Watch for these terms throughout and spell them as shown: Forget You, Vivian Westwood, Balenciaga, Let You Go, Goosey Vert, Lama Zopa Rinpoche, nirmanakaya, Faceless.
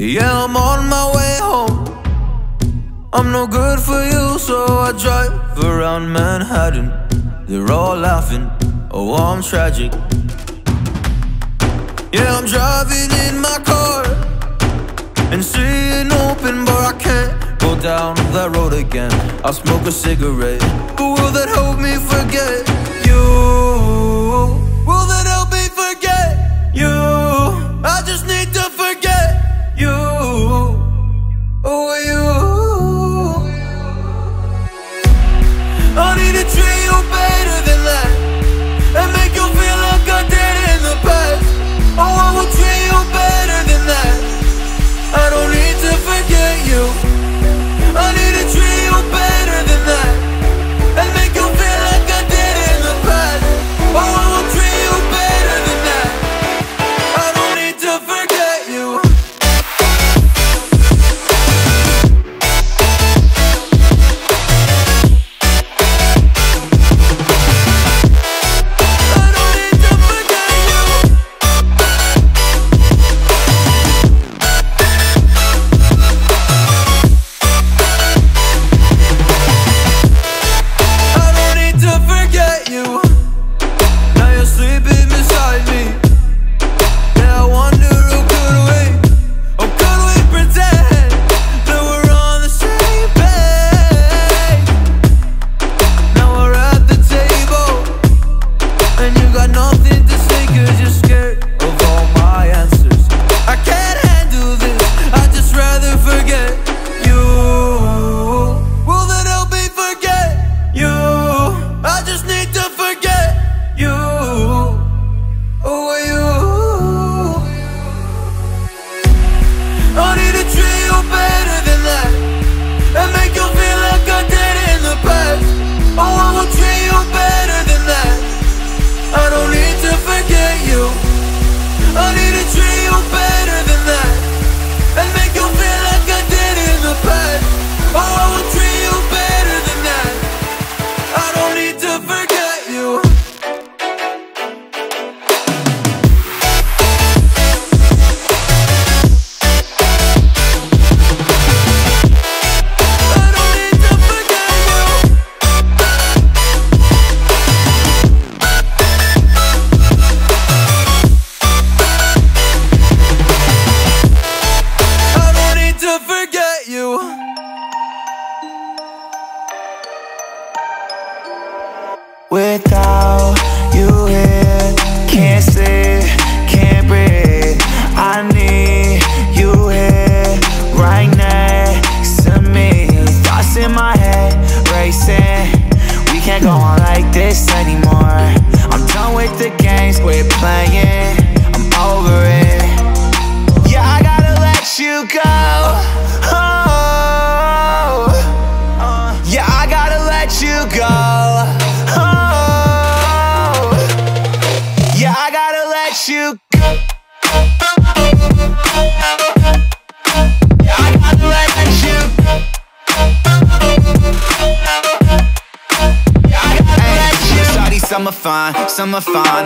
Yeah, I'm on my way home. I'm no good for you, so I drive around Manhattan. They're all laughing, oh, I'm tragic. Yeah, I'm driving in my car and seeing open, but I can't go down that road again. I'll smoke a cigarette, but will that help me forget you? Will that help me forget you? I just need to forget you. Oh, you. I need to treat you better than that and make you feel like I did in the past. Oh, I will treat you better than that. I don't need to forget you. I need to treat you better than that and make you feel like I did in the past. Oh, I will treat you better than that. I don't need to forget you.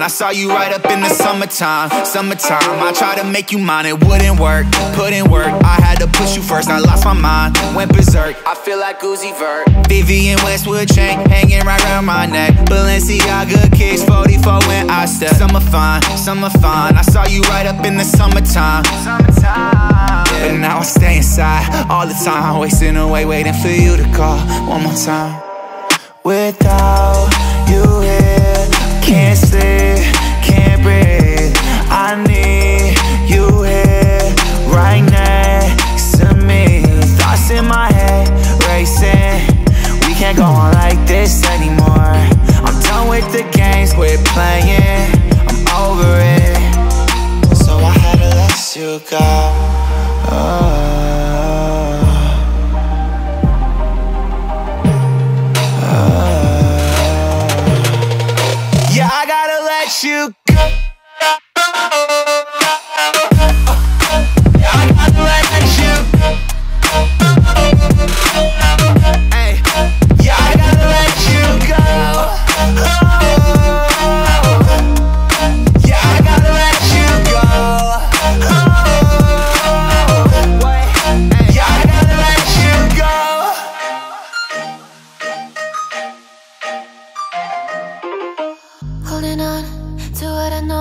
I saw you right up in the summertime, summertime. I tried to make you mine, it wouldn't work, put in work. I had to push you first, I lost my mind, went berserk. I feel like Goosey Vert. Vivian Westwood chain, hanging right around my neck. Balenciaga kicks, 44 when I step. Summer fine, summer fine. I saw you right up in the summertime, summertime. Yeah. But now I stay inside all the time, wasting away, waiting for you to call one more time. Without you here, can't sleep, can't breathe. I need you here, right next to me. Thoughts in my head, racing. We can't go on like this anymore. I'm done with the games we're playing, I'm over it. So I had to let you go. Oh.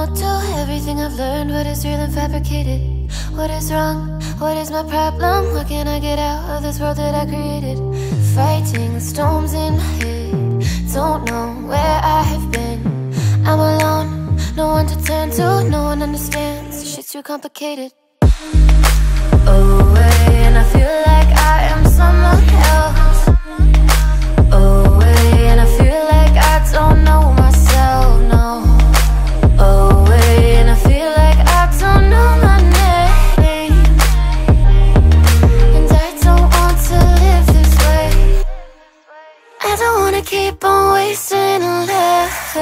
I'll do everything I've learned, what is real and fabricated? What is wrong? What is my problem? How can I get out of this world that I created? Fighting storms in my head, don't know where I have been. I'm alone, no one to turn to, no one understands, shit's too complicated. Away, and I feel like I am someone else. Away, and I feel like I don't know myself, no. Away, and I feel like I don't know my name, and I don't want to live this way. I don't want to keep on wasting a life.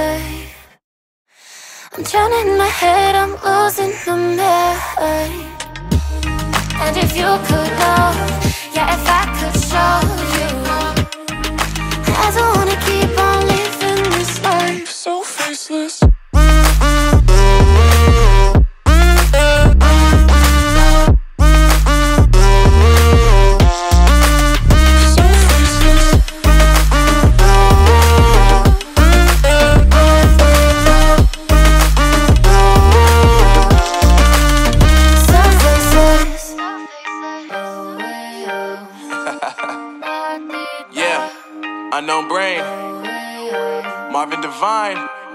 I'm drowning in my head, I'm losing my mind. And if you could know, yeah, if I could show you, I don't wanna keep on living this life so faceless.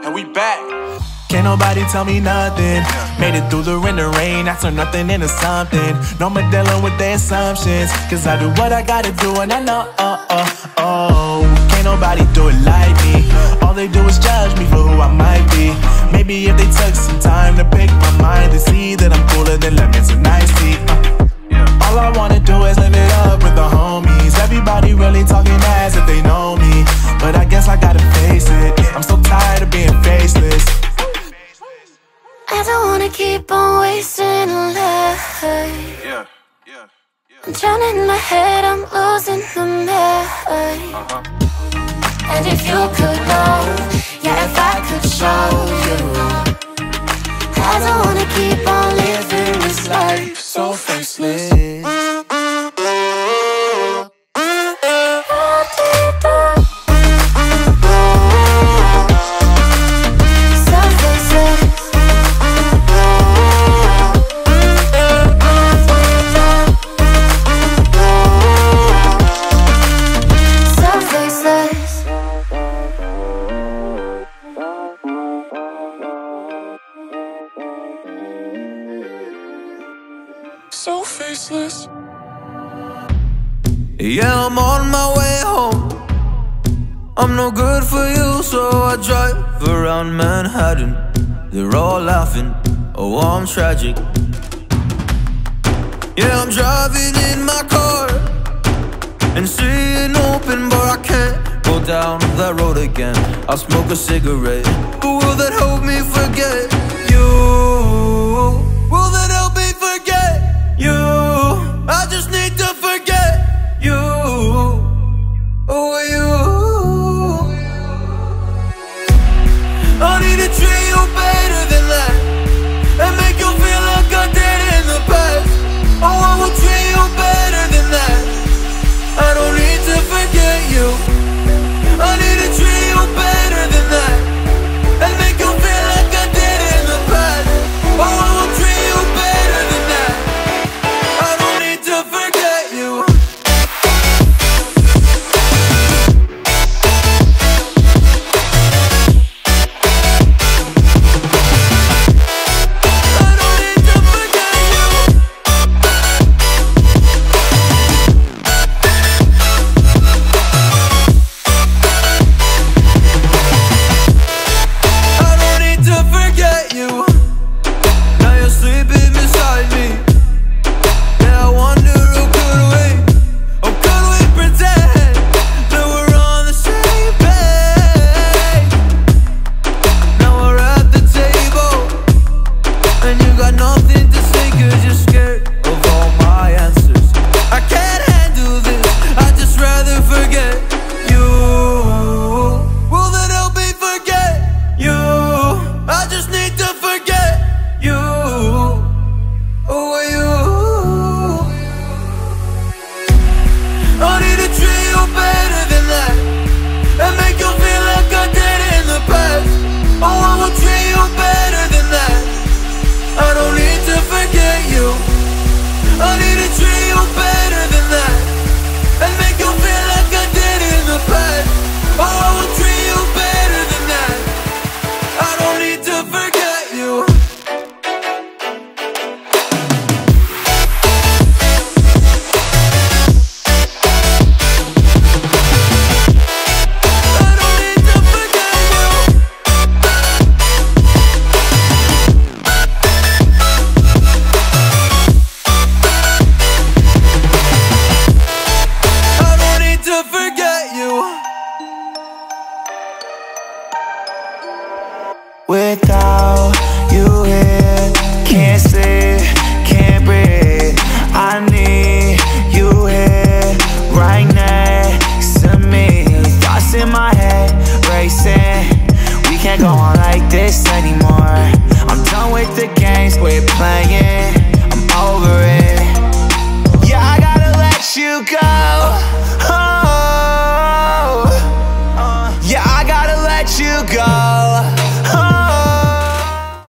And we back. Can't nobody tell me nothing. Made it through the rain. I turned nothing into something. No more dealing with their assumptions, cause I do what I gotta do. And I know, can't nobody do it like me. All they do is judge me for who I might be. Maybe if they took some time to pick my mind, to see that I'm cooler than lemons and iced tea. All I wanna do is live it up with the homies. Everybody really talking as if they know me, but I guess I gotta face it. I'm so tired of being faceless. I don't wanna keep on wasting a life. I'm drowning in my head, I'm losing my mind. And if you could know, yeah, if I could show you, I don't wanna keep on living this life so faceless. Yeah, I'm on my way home. I'm no good for you, so I drive around Manhattan. They're all laughing, oh, I'm tragic. Yeah, I'm driving in my car and seeing open, but I can't go down that road again. I'll smoke a cigarette, but will that help me forget?